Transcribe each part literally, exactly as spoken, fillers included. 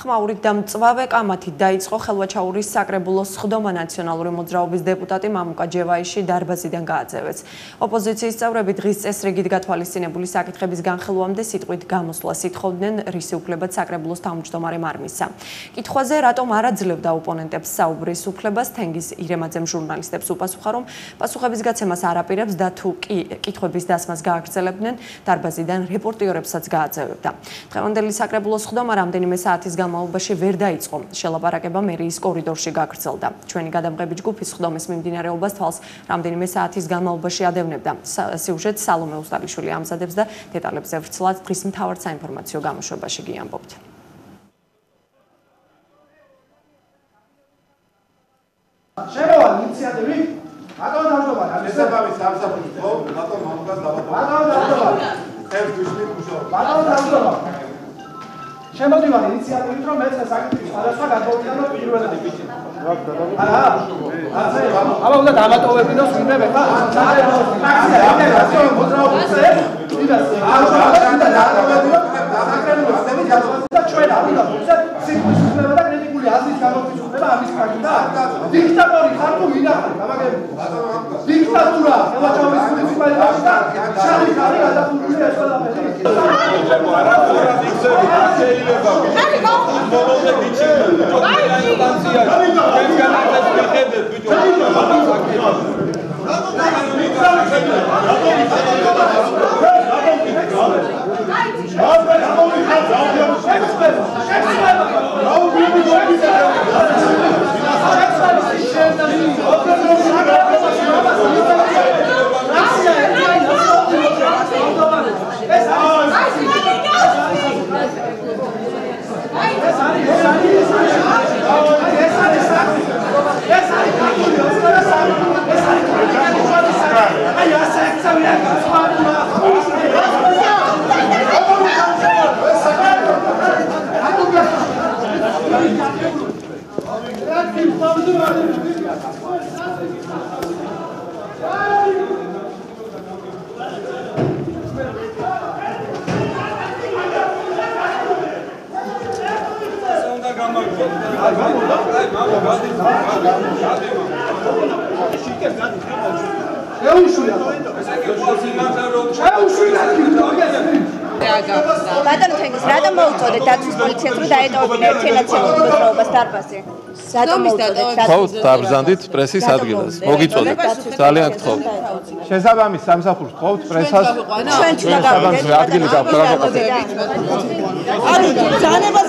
ხმაურით დამწვავე კამათით დაიწყო ხელვაჩაურის საკრებულოს სხდომა ნაციონალური მოძრაობის დეპუტატი მამუკა ჯევაიშვილი დარბაზიდან გააძევეს. ოპოზიციის წევრები დღის წესრიგით გათვალისწინებული საკითხების განხილვამდე სიტყვით გამოსვლას ითხოვდნენ, რისი უფლებაც საკრებულოს თავმჯდომარემ არ მისცა. კითხვაზე რატომ არ აძლევდა ოპონენტებს საუბრის უფლებას, თენგის ირემაძემ ჟურნალისტებს უპასუხა, რომ პასუხების გაცემას არ აპირებს და თუ კი კითხვების დასმას გააგრძელებდნენ, დარბაზიდან რეპორტიორებსაც გააძევებდა. დღევანდელი საკრებულოს სხდომა რამდენიმე საათის განმავლობაში ვერ დაიწყო. შელაპარაკება მერიის კორიდორში გაგრძელდა. ჩვენი გადამღები ჯგუფი სხდომის მიმდინარეობას თვალს რამდენიმე საათის განმავლობაში ადევნებდა. სიუჟეტს სალომე უსტიაშვილი ამზადებს და დეტალებზე ვრცლად დღის მთავარ საინფორმაციო გამოშვებაში გიამბობთ. შემოვა ინიციატივი ატომ დამჯდომარე, ამისაბამის სამსახურის ხო, ატომ მამუკას დავაბა. ატომ დამჯდომარე. ეს გვიშლი მუშაობა. ატომ დამჯდომარე. შემოდივარ ინიციატივით, რომ მეც საკითხი სხვადასხვა გადმოვიტანო პირველად ბიჭი. არა, ასე აბა უნდა დამატოვებინოს ვინმე მეკა საერთოდ მოძრაობაზე ვიდას არა დამატოვებინო დასაკრებულო ხდები გადმოვიტანო და ჩვენ არ უნდა ვუცეთ სიტყვის ხდება და კრიტიკული აზრის გამოიწვევება ამის ფაქტია. დიქტატორი ხარ თუ ვინ ახარ გამაგები დიქტატურა ხელვაჩაურის მუნიციპალიტეტში და შალი ხარი გადახურული ეს ყველაფერი ბატონო თენგის, რატომ მოუწოდეთ დაცვის პოლიციას, რომ დაეტოვებინა ერთი ნაციონალური მოძრაობის დარბაზი? რატომ მოუწოდეთ? ხავთ დაბრძანდით პრესის ადგილას. მოგიწოდეთ. ძალიან გთხოვთ. შესაბამის სამსახურს გთხოვთ პრესას. ჩვენ ჩვენ დაბრძანდით ადგილი გავაკეთეთ. ანუ ძანებას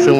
Şunu.